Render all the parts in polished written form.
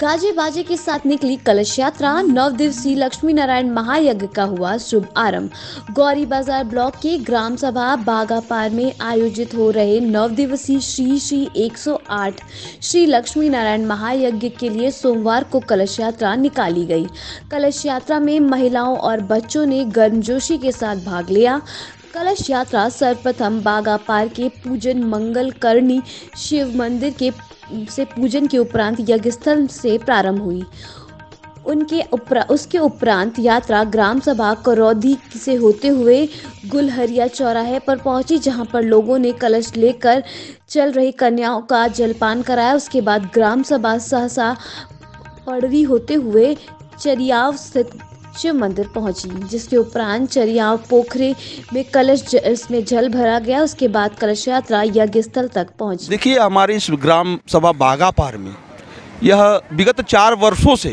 गाजे बाजे के साथ निकली कलश यात्रा। 9 दिवसीय लक्ष्मी नारायण महायज्ञ का हुआ शुभ आरंभ। गौरी बाजार ब्लॉक के ग्राम सभा बागापार में आयोजित हो रहे 9 दिवसीय श्री 108 श्री लक्ष्मी नारायण महायज्ञ के लिए सोमवार को कलश यात्रा निकाली गई। कलश यात्रा में महिलाओं और बच्चों ने गर्मजोशी के साथ भाग लिया। कलश यात्रा सर्वप्रथम बागापार के पूजन मंगल करणी शिव मंदिर से पूजन के उपरांत यज्ञस्थल से प्रारंभ हुई। उसके उपरांत यात्रा ग्राम सभा करौधी से होते हुए गुलहरिया चौराहे पर पहुंची, जहां पर लोगों ने कलश लेकर चल रही कन्याओं का जलपान कराया। उसके बाद ग्राम सभा सहसा पड़वी होते हुए चरियाव स्थित शिव मंदिर पहुंची, जिसके उपरांत चरियाव पोखरे में कलश इसमें जल भरा गया। उसके बाद कलश यात्रा यज्ञ स्थल तक पहुंची। देखिए, हमारे इस ग्राम सभा बागापार में यह विगत 4 वर्षों से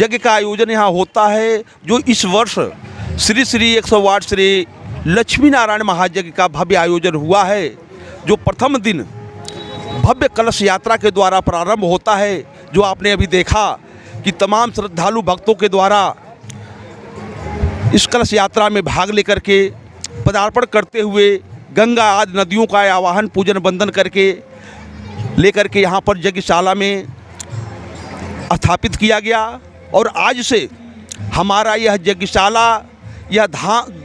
यज्ञ का आयोजन यहाँ होता है, जो इस वर्ष श्री 108 श्री लक्ष्मी नारायण महायज्ञ का भव्य आयोजन हुआ है, जो प्रथम दिन भव्य कलश यात्रा के द्वारा प्रारंभ होता है। जो आपने अभी देखा कि तमाम श्रद्धालु भक्तों के द्वारा इस कलश यात्रा में भाग लेकर के पदार्पण करते हुए गंगा आदि नदियों का आवाहन पूजन बंदन करके लेकर के यहाँ पर यज्ञशाला में स्थापित किया गया। और आज से हमारा यह यज्ञशाला यह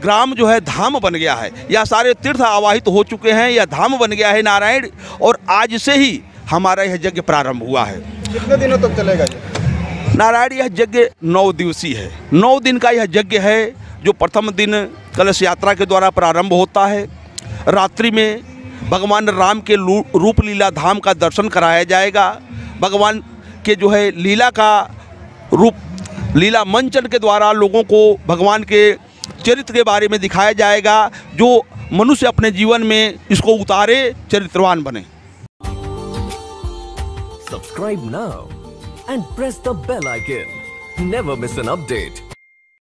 ग्राम जो है धाम बन गया है। यह सारे तीर्थ आवाहित हो चुके हैं, यह धाम बन गया है नारायण। और आज से ही हमारा यह यज्ञ प्रारंभ हुआ है। कितने दिनों तक चलेगा नारायण? यह यज्ञ 9 दिवसीय है। 9 दिन का यह यज्ञ है, जो प्रथम दिन कलश यात्रा के द्वारा प्रारंभ होता है। रात्रि में भगवान राम के रूप लीला धाम का दर्शन कराया जाएगा। भगवान के जो है लीला का रूप लीला मंचन के द्वारा लोगों को भगवान के चरित्र के बारे में दिखाया जाएगा, जो मनुष्य अपने जीवन में इसको उतारे, चरित्रवान बने। Subscribe now and press the bell icon. Never miss an update.